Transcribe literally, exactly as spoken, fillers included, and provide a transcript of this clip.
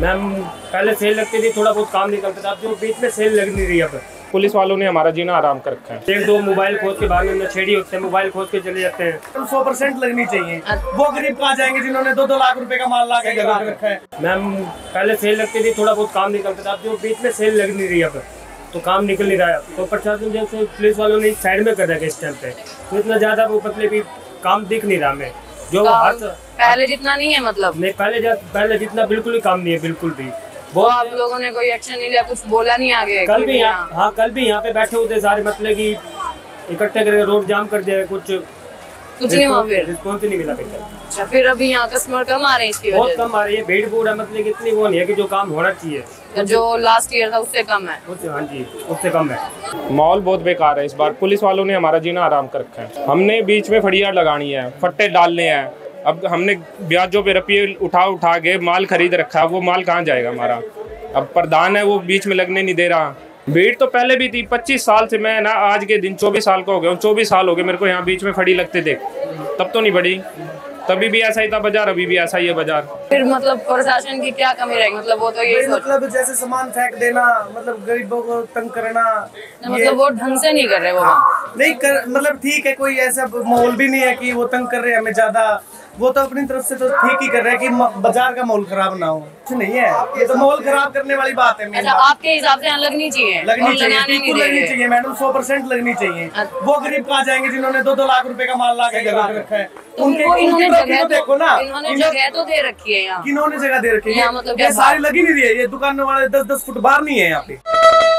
Ma'am पहले cell लगती थी, थोड़ा बहुत काम निकलता था, अब जो बीच में सेल लग नहीं रही। अब पुलिस वालों ने हमारा जीना आराम कर रखा है। एक दो मोबाइल खोज के भाग में छेड़ी होते हैं, मोबाइल खोज के चले जाते हैं। तो सौ परसेंट लगनी चाहिए। वो गरीब कहाँ जाएंगे जिन्होंने दो दो लाख रुपए का माल ला के लगा रखा है। मैम पहले सेल लगती थी, थोड़ा बहुत काम निकलता था, अब जो बीच में सेल लग नहीं रही, अब तो काम निकल नहीं रहा है। तो प्रशासन जैसे पुलिस वालों ने साइड में कर रखा है इस टाइम पे, तो इतना ज्यादा वो पतले भी काम दिख नहीं रहा हमें। जो पहले जितना नहीं है, मतलब नहीं, पहले पहले जितना बिल्कुल ही काम नहीं है, बिल्कुल भी। वो तो आप लोगों ने कोई एक्शन नहीं लिया, कुछ बोला नहीं आगे। कल भी यहाँ, हाँ कल भी यहाँ पे बैठे हुए थे सारे, मतलब कि इकट्ठे करके रोड जाम कर दिया, कुछ कुछ नहीं हुआ, फिर रिस्पॉन्स नहीं मिला। अच्छा, फिर अभी यहाँ कस्टमर कम आ रहे हैं, बहुत कम आ रही है। भीड़ भाड़ है, मतलब कि इतनी वो नहीं है कि जो काम होना चाहिए। जो लास्ट ईयर था उससे कम है, उससे हाँ जी उससे कम है। माहौल बहुत बेकार है इस बार। पुलिस वालों ने हमारा जीना आराम कर रखा है। हमने बीच में फड़ियाँ लगानी है, फट्टे डालने हैं। अब हमने ब्याजों पे रुपये उठा उठा के माल खरीद रखा है, वो माल कहाँ जाएगा हमारा। अब प्रधान है वो बीच में लगने नहीं दे रहा। भीड़ तो पहले भी थी, पच्चीस साल से मैं ना, आज के दिन चौबीस साल का हो गया, चौबीस साल हो गए मेरे को यहाँ बीच में फड़ी लगते थे, तब तो नहीं बढ़ी। तभी भी ऐसा ही था बाजार, अभी भी ऐसा ही है बाजार। फिर मतलब प्रशासन की क्या कमी रहेगी, मतलब वो तो यही, मतलब जैसे सामान फेंक देना, मतलब गरीबों को तंग करना, मतलब वो ढंग से नहीं कर रहे। वो नहीं कर, मतलब ठीक है, कोई ऐसा माहौल भी नहीं है कि वो तंग कर रहे हैं हमें ज्यादा। वो तो अपनी तरफ से तो ठीक ही कर रहे हैं कि बाजार का माहौल खराब ना हो। कुछ नहीं है, ये तो माहौल खराब करने वाली बात है। अच्छा, आपके हिसाब से लगनी चाहिए, लगनी चाहिए, लगनी चाहिए मैडम, सौ परसेंट लगनी चाहिए। वो गरीब कहाँ जाएंगे जिन्होंने दो दो लाख रुपए का माल ला के लगा रखा है। उनके तो, देखो ना, इन्होंने जगह तो दे रखी है यहाँ, इन्होंने जगह दे रखी है, मतलब ये सारी लगी नहीं रही है। ये दुकानों वाले दस दस फुट बाहर नहीं है यहाँ पे।